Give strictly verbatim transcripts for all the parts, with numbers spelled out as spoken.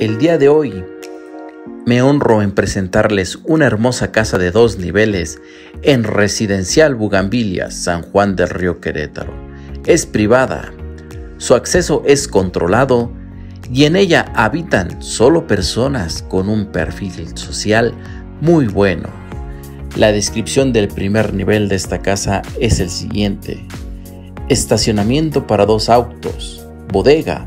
El día de hoy me honro en presentarles una hermosa casa de dos niveles en Residencial Bugambilia, San Juan del Río, Querétaro. Es privada, su acceso es controlado y en ella habitan solo personas con un perfil social muy bueno. La descripción del primer nivel de esta casa es el siguiente: estacionamiento para dos autos, bodega,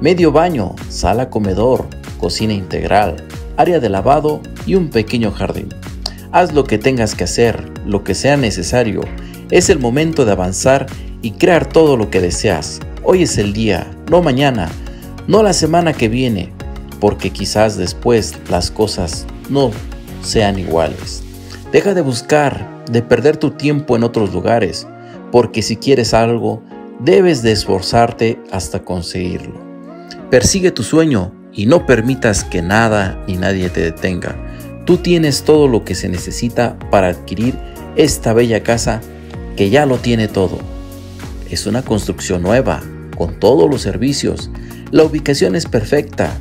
medio baño, sala comedor, cocina integral, área de lavado y un pequeño jardín. Haz lo que tengas que hacer, lo que sea necesario. Es el momento de avanzar y crear todo lo que deseas. Hoy es el día, no mañana, no la semana que viene, porque quizás después las cosas no sean iguales. Deja de buscar, de perder tu tiempo en otros lugares, porque si quieres algo, debes de esforzarte hasta conseguirlo. Persigue tu sueño y no permitas que nada ni nadie te detenga. Tú tienes todo lo que se necesita para adquirir esta bella casa que ya lo tiene todo. Es una construcción nueva, con todos los servicios. La ubicación es perfecta.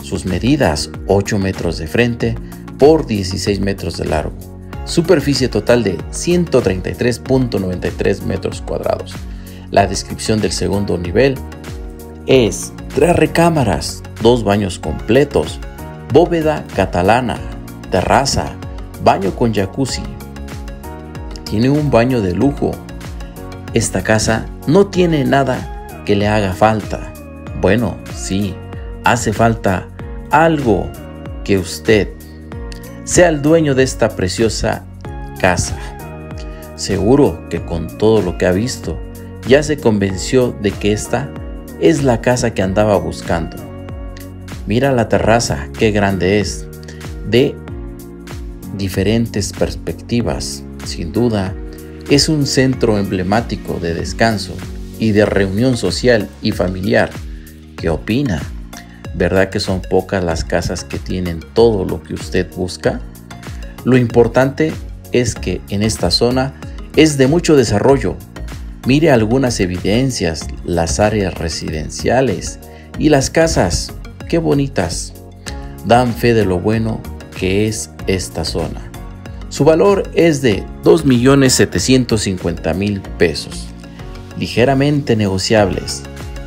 Sus medidas, ocho metros de frente por dieciséis metros de largo. Superficie total de ciento treinta y tres punto noventa y tres metros cuadrados. La descripción del segundo nivel es tres recámaras, dos baños completos, bóveda catalana, terraza, baño con jacuzzi. Tiene un baño de lujo. Esta casa no tiene nada que le haga falta. Bueno, sí, hace falta algo que usted sea el dueño de esta preciosa casa. Seguro que con todo lo que ha visto, ya se convenció de que esta es la casa que andaba buscando. Mira la terraza, qué grande es, de diferentes perspectivas. Sin duda, es un centro emblemático de descanso y de reunión social y familiar. ¿Qué opina? ¿Verdad que son pocas las casas que tienen todo lo que usted busca? Lo importante es que en esta zona es de mucho desarrollo. Mire algunas evidencias, las áreas residenciales y las casas, qué bonitas. Dan fe de lo bueno que es esta zona. Su valor es de dos millones setecientos cincuenta mil pesos. Ligeramente negociables.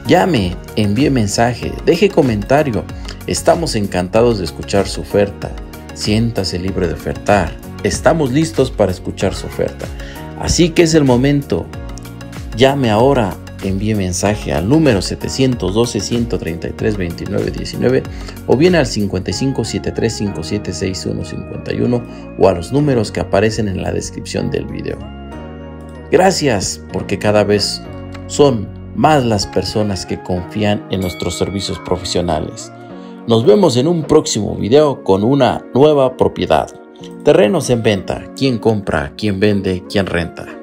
Llame, envíe mensaje, deje comentario. Estamos encantados de escuchar su oferta. Siéntase libre de ofertar. Estamos listos para escuchar su oferta. Así que es el momento. Llame ahora, envíe mensaje al número setecientos doce, ciento treinta y tres, veintinueve diecinueve o bien al cincuenta y cinco, setenta y tres, cincuenta y siete, sesenta y uno cincuenta y uno o a los números que aparecen en la descripción del video. Gracias, porque cada vez son más las personas que confían en nuestros servicios profesionales. Nos vemos en un próximo video con una nueva propiedad. Terrenos en venta, quién compra, quién vende, quién renta.